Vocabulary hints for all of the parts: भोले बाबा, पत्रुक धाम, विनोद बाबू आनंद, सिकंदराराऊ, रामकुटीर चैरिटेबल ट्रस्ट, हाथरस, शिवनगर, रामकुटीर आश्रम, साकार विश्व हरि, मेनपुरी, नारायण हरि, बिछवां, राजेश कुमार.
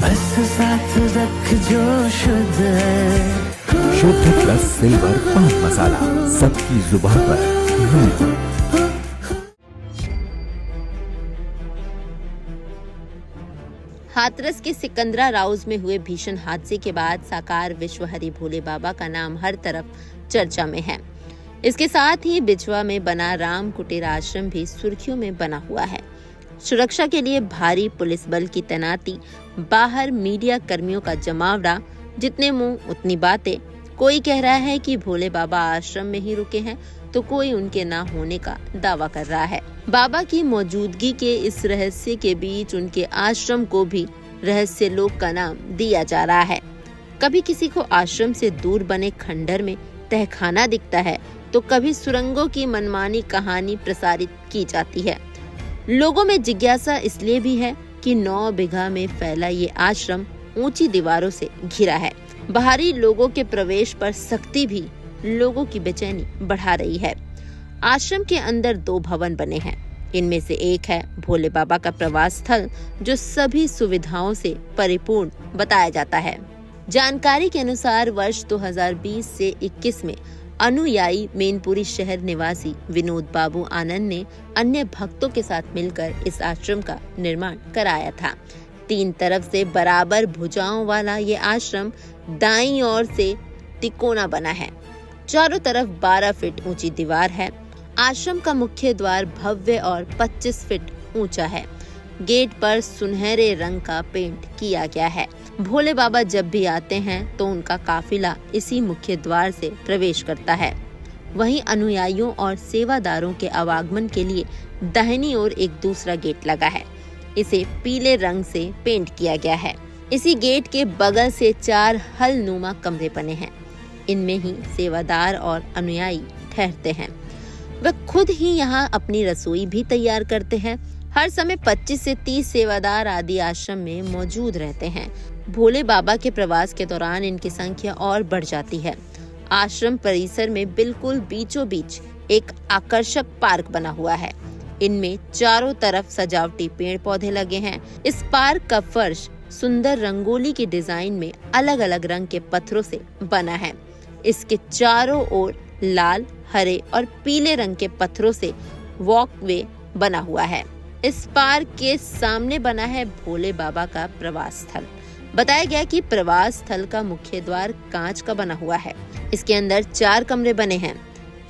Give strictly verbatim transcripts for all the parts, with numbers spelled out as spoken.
बस साथ रख जो शुद्ध है। शुद्ध प्लस सिल्वर पान मसाला सबकी जुबान पर। हाथरस के सिकंदराराऊ में हुए भीषण हादसे के बाद साकार विश्व हरि भोले बाबा का नाम हर तरफ चर्चा में है। इसके साथ ही बिछवां में बना रामकुटीर आश्रम भी सुर्खियों में बना हुआ है। सुरक्षा के लिए भारी पुलिस बल की तैनाती, बाहर मीडिया कर्मियों का जमावड़ा, जितने मुंह उतनी बातें। कोई कह रहा है कि भोले बाबा आश्रम में ही रुके हैं, तो कोई उनके ना होने का दावा कर रहा है। बाबा की मौजूदगी के इस रहस्य के बीच उनके आश्रम को भी रहस्य लोक का नाम दिया जा रहा है। कभी किसी को आश्रम से दूर बने खंडर में तहखाना दिखता है, तो कभी सुरंगों की मनमानी कहानी प्रसारित की जाती है। लोगों में जिज्ञासा इसलिए भी है कि नौ बीघा में फैला ये आश्रम ऊंची दीवारों से घिरा है। बाहरी लोगों के प्रवेश पर सख्ती भी लोगों की बेचैनी बढ़ा रही है। आश्रम के अंदर दो भवन बने हैं। इनमें से एक है भोले बाबा का प्रवास स्थल, जो सभी सुविधाओं से परिपूर्ण बताया जाता है। जानकारी के अनुसार वर्ष दो हज़ार बीस से इक्कीस में अनुयायी मेनपुरी शहर निवासी विनोद बाबू आनंद ने अन्य भक्तों के साथ मिलकर इस आश्रम का निर्माण कराया था। तीन तरफ से बराबर भुजाओं वाला ये आश्रम दाईं ओर से तिकोना बना है। चारों तरफ बारह फीट ऊंची दीवार है। आश्रम का मुख्य द्वार भव्य और पच्चीस फीट ऊंचा है। गेट पर सुनहरे रंग का पेंट किया गया है। भोले बाबा जब भी आते हैं तो उनका काफिला इसी मुख्य द्वार से प्रवेश करता है। वहीं अनुयायियों और सेवादारों के आवागमन के लिए दाहिनी ओर एक दूसरा गेट लगा है। इसे पीले रंग से पेंट किया गया है। इसी गेट के बगल से चार हलनुमा कमरे बने हैं। इनमें ही सेवादार और अनुयायी ठहरते हैं। वह खुद ही यहाँ अपनी रसोई भी तैयार करते हैं। हर समय पच्चीस से तीस सेवादार आदि आश्रम में मौजूद रहते हैं। भोले बाबा के प्रवास के दौरान इनकी संख्या और बढ़ जाती है। आश्रम परिसर में बिल्कुल बीचों बीच एक आकर्षक पार्क बना हुआ है। इनमें चारों तरफ सजावटी पेड़ पौधे लगे हैं। इस पार्क का फर्श सुंदर रंगोली की डिजाइन में अलग अलग रंग के पत्थरों से बना है। इसके चारों ओर लाल, हरे और पीले रंग के पत्थरों से वॉकवे बना हुआ है। इस पार्क के सामने बना है भोले बाबा का प्रवास स्थल। बताया गया कि प्रवास स्थल का मुख्य द्वार कांच का बना हुआ है। इसके अंदर चार कमरे बने हैं।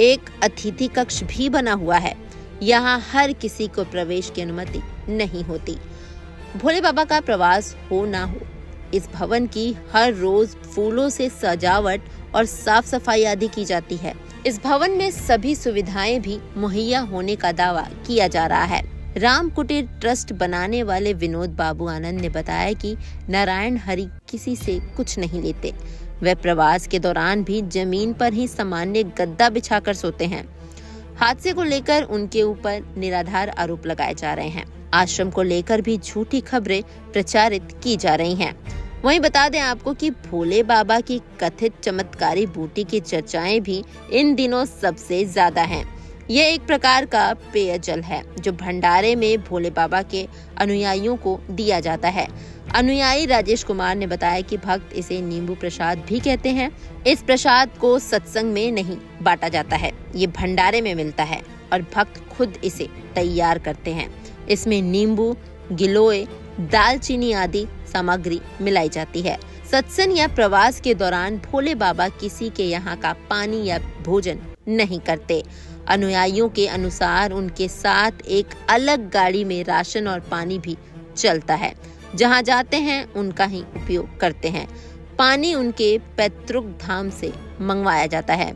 एक अतिथि कक्ष भी बना हुआ है। यहाँ हर किसी को प्रवेश की अनुमति नहीं होती। भोले बाबा का प्रवास हो ना हो, इस भवन की हर रोज फूलों से सजावट और साफ सफाई आदि की जाती है। इस भवन में सभी सुविधाएं भी मुहैया होने का दावा किया जा रहा है। रामकुटीर ट्रस्ट बनाने वाले विनोद बाबू आनंद ने बताया कि नारायण हरि किसी से कुछ नहीं लेते। वे प्रवास के दौरान भी जमीन पर ही सामान्य गद्दा बिछाकर सोते हैं। हादसे को लेकर उनके ऊपर निराधार आरोप लगाए जा रहे हैं। आश्रम को लेकर भी झूठी खबरें प्रचारित की जा रही हैं। वहीं बता दें आपको कि भोले बाबा की कथित चमत्कारी बूटी की चर्चाएं भी इन दिनों सबसे ज्यादा है। यह एक प्रकार का पेयजल है जो भंडारे में भोले बाबा के अनुयायियों को दिया जाता है। अनुयायी राजेश कुमार ने बताया कि भक्त इसे नींबू प्रसाद भी कहते हैं। इस प्रसाद को सत्संग में नहीं बांटा जाता है, ये भंडारे में मिलता है और भक्त खुद इसे तैयार करते हैं। इसमें नींबू, गिलोय, दालचीनी आदि सामग्री मिलाई जाती है। सत्संग या प्रवास के दौरान भोले बाबा किसी के यहाँ का पानी या भोजन नहीं करते। अनुयायियों के अनुसार उनके साथ एक अलग गाड़ी में राशन और पानी भी चलता है। जहां जाते हैं उनका ही उपयोग करते हैं। पानी उनके पत्रुक धाम से मंगवाया जाता है।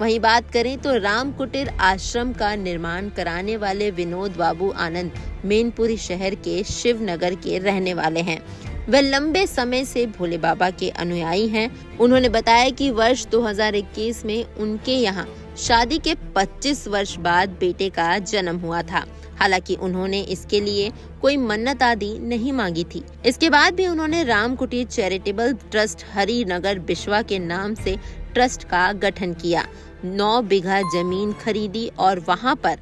वहीं बात करें तो रामकुटीर आश्रम का निर्माण कराने वाले विनोद बाबू आनंद मेनपुरी शहर के शिवनगर के रहने वाले हैं। वह लंबे समय से भोले बाबा के अनुयायी हैं। उन्होंने बताया कि वर्ष दो हज़ार इक्कीस में उनके यहाँ शादी के पच्चीस वर्ष बाद बेटे का जन्म हुआ था। हालांकि उन्होंने इसके लिए कोई मन्नत आदि नहीं मांगी थी। इसके बाद भी उन्होंने रामकुटीर चैरिटेबल ट्रस्ट हरि नगर बिछवां के नाम से ट्रस्ट का गठन किया। नौ बीघा जमीन खरीदी और वहां पर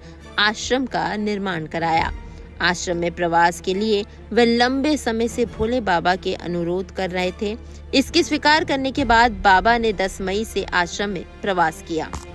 आश्रम का निर्माण कराया। आश्रम में प्रवास के लिए वे लंबे समय से भोले बाबा के अनुरोध कर रहे थे। इसकी स्वीकार करने के बाद बाबा ने दस मई से आश्रम में प्रवास किया।